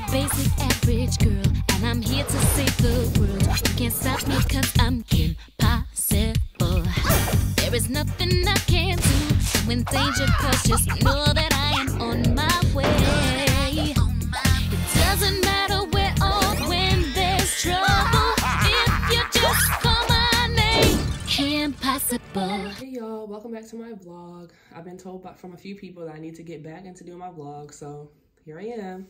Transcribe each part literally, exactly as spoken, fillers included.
a basic average girl, and I'm here to save the world. You can't stop me cause I'm Kim Possible. There is nothing I can't do. I'm in danger cause just know that I am on my way. It doesn't matter where or when there's trouble, if you just call my name, Kim Possible. Hey y'all, welcome back to my vlog. I've been told by, from a few people that I need to get back into doing my vlog, so here I am.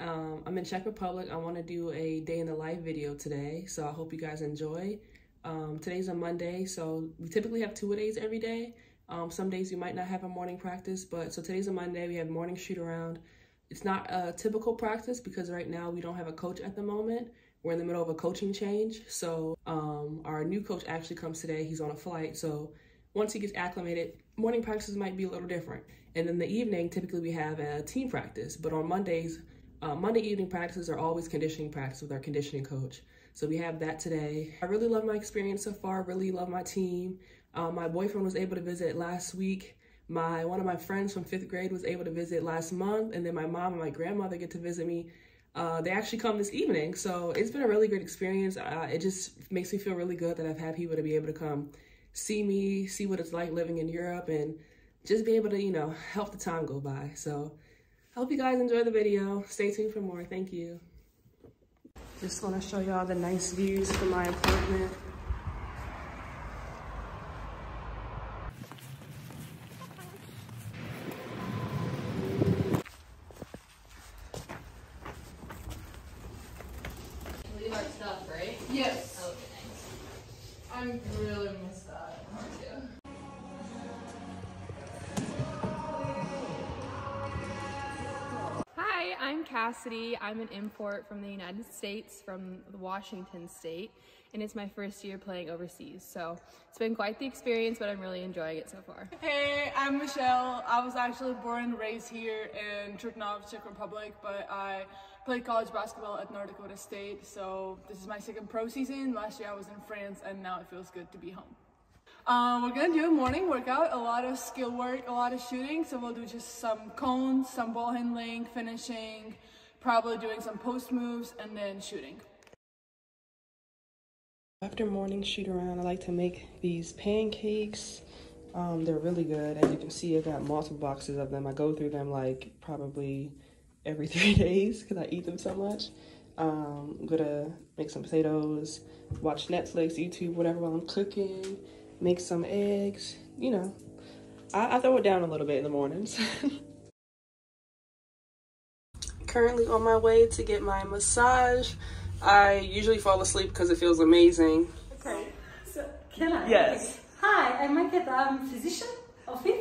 Um, I'm in Czech Republic. I want to do a day in the life video today, so I hope you guys enjoy. Um, today's a Monday, so we typically have two-a-days every day. Um, some days you might not have a morning practice, but so today's a Monday. We have morning shoot around. It's not a typical practice because right now we don't have a coach at the moment. We're in the middle of a coaching change, so um, our new coach actually comes today. He's on a flight, so once he gets acclimated, morning practices might be a little different. And then the evening, typically we have a team practice, but on Mondays, uh, Monday evening practices are always conditioning practice with our conditioning coach. So we have that today. I really love my experience so far, really love my team. Uh, my boyfriend was able to visit last week. My, one of my friends from fifth grade was able to visit last month, and then my mom and my grandmother get to visit me. Uh, they actually come this evening, so it's been a really great experience. Uh, it just makes me feel really good that I've had people to be able to come see me, see what it's like living in Europe, and just be able to, you know, help the time go by. So I hope you guys enjoy the video. Stay tuned for more. Thank you. Just want to show y'all the nice views from my apartment. Leave our stuff, right? Yes. Oh, okay, nice. I'm really missed that. Too. I'm Cassidy. I'm an import from the United States, from Washington State, and it's my first year playing overseas. So it's been quite the experience, but I'm really enjoying it so far. Hey, I'm Michelle. I was actually born and raised here in Trutnov, Czech Republic, but I played college basketball at North Dakota State. So this is my second pro season. Last year I was in France, and now it feels good to be home. Um, we're gonna do a morning workout, a lot of skill work, a lot of shooting, so we'll do just some cones, some ball handling, finishing, probably doing some post moves, and then shooting. After morning shoot around, I like to make these pancakes. Um, they're really good. As you can see, I've got multiple boxes of them. I go through them like probably every three days because I eat them so much. Um, I'm gonna make some potatoes, watch Netflix, YouTube, whatever while I'm cooking. Make some eggs, you know. I, I throw it down a little bit in the mornings. Currently on my way to get my massage. I usually fall asleep because it feels amazing. Okay, so can I? Yes. Okay. Hi, I'm Micah, I'm a physician, Ophir,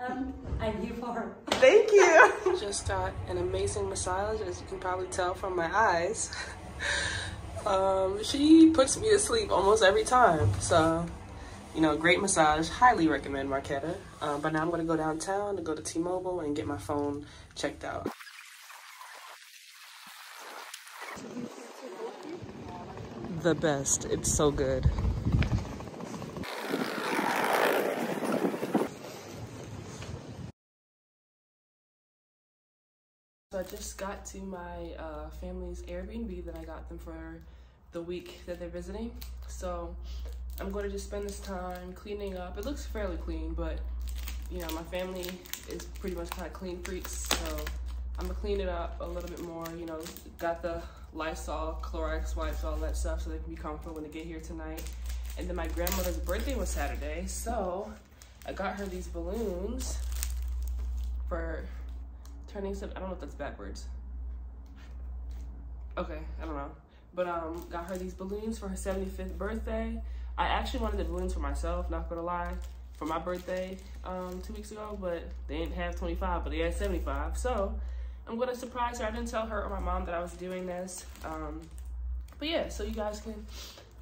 and I'm here for her. Thank you. Just got an amazing massage, as you can probably tell from my eyes. um, she puts me to sleep almost every time, so. You know, great massage, highly recommend Marquetta. Um, but now I'm gonna go downtown to go to T-Mobile and get my phone checked out. The best, it's so good. So I just got to my uh, family's Airbnb that I got them for the week that they're visiting. So I'm going to just spend this time cleaning up. It looks fairly clean, but you know, my family is pretty much kind of clean freaks, so I'm gonna clean it up a little bit more, you know, got the Lysol, Clorox wipes, all that stuff, so they can be comfortable when they get here tonight. And then my grandmother's birthday was Saturday, so I got her these balloons for turning some, I don't know if that's backwards. Okay, I don't know. But um, got her these balloons for her seventy-fifth birthday. I actually wanted the balloons for myself, not gonna lie, for my birthday um, two weeks ago, but they didn't have twenty-five, but they had seventy-five. So I'm gonna surprise her. I didn't tell her or my mom that I was doing this. Um, but yeah, so you guys can,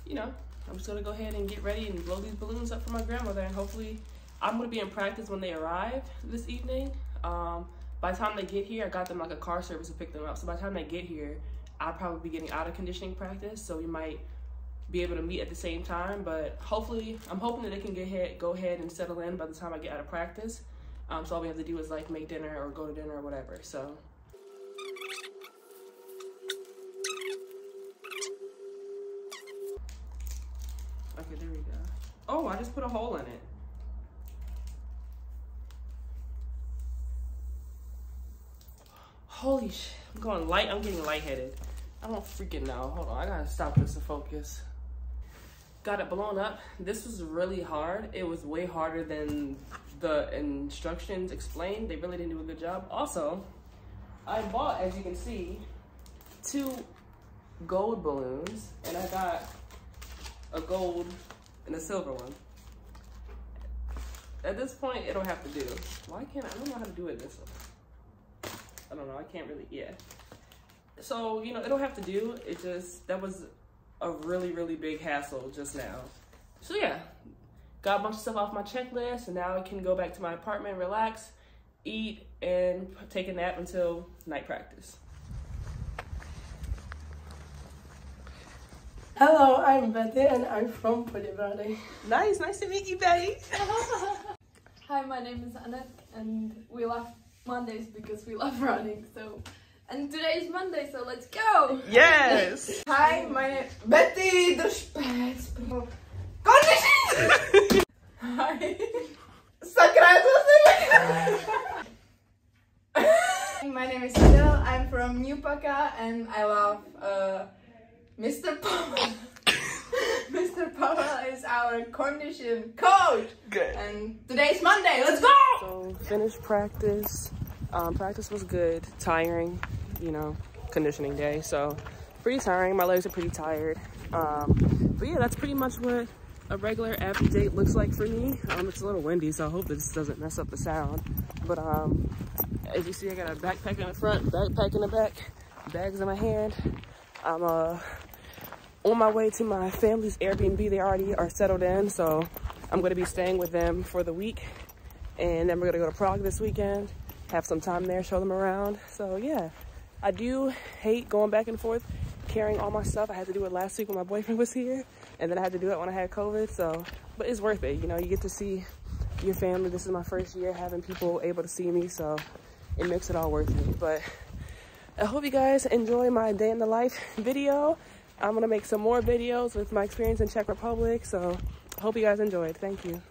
you know, I'm just gonna go ahead and get ready and blow these balloons up for my grandmother, and hopefully I'm gonna be in practice when they arrive this evening. Um, by the time they get here, I got them like a car service to pick them up. So by the time they get here, I'll probably be getting out of conditioning practice, so we might be able to meet at the same time, but hopefully, I'm hoping that they can get ahead, go ahead and settle in by the time I get out of practice. Um, so all we have to do is like make dinner or go to dinner or whatever, so. Oh, I just put a hole in it. Holy shit, I'm going light, I'm getting lightheaded. I don't freaking know. Hold on, I gotta stop this to focus. Got it blown up. This was really hard. It was way harder than the instructions explained. They really didn't do a good job. Also, I bought, as you can see, two gold balloons, and I got a gold and a silver one. At this point, it'll have to do. Why can't I, I don't know how to do it this way. I don't know, I can't really, yeah. So, you know, it'll have to do. It just, that was a really, really big hassle just now. So yeah, got a bunch of stuff off my checklist, and now I can go back to my apartment, relax, eat, and take a nap until night practice. Hello, I'm Betty, and I'm from Podivary. Nice, nice to meet you, Betty. Hi, my name is Annette, and we left Mondays because we love running, so, and today is Monday, so let's go! Yes! Hi, my name is Betty the Spets. Hi! My name is Adele, I'm from New Paka, and I love uh, Mister Pavel. Mister Pavel is our condition coach! Good. And today's Monday, let's go! So, finished practice. Um, practice was good, tiring, you know, conditioning day, so pretty tiring. My legs are pretty tired, um, but yeah, that's pretty much what a regular everyday looks like for me. Um, it's a little windy, so I hope this doesn't mess up the sound, but um, as you see, I got a backpack in the front, backpack in the back, bags in my hand. I'm uh, on my way to my family's Airbnb. They already are settled in, so I'm going to be staying with them for the week, and then we're going to go to Prague this weekend. Have some time there, show them around. So yeah, I do hate going back and forth, carrying all my stuff. I had to do it last week when my boyfriend was here, and then I had to do it when I had COVID, so, but it's worth it. You know, you get to see your family. This is my first year having people able to see me, so it makes it all worth it. But I hope you guys enjoy my day in the life video. I'm gonna make some more videos with my experience in Czech Republic, so I hope you guys enjoyed. Thank you.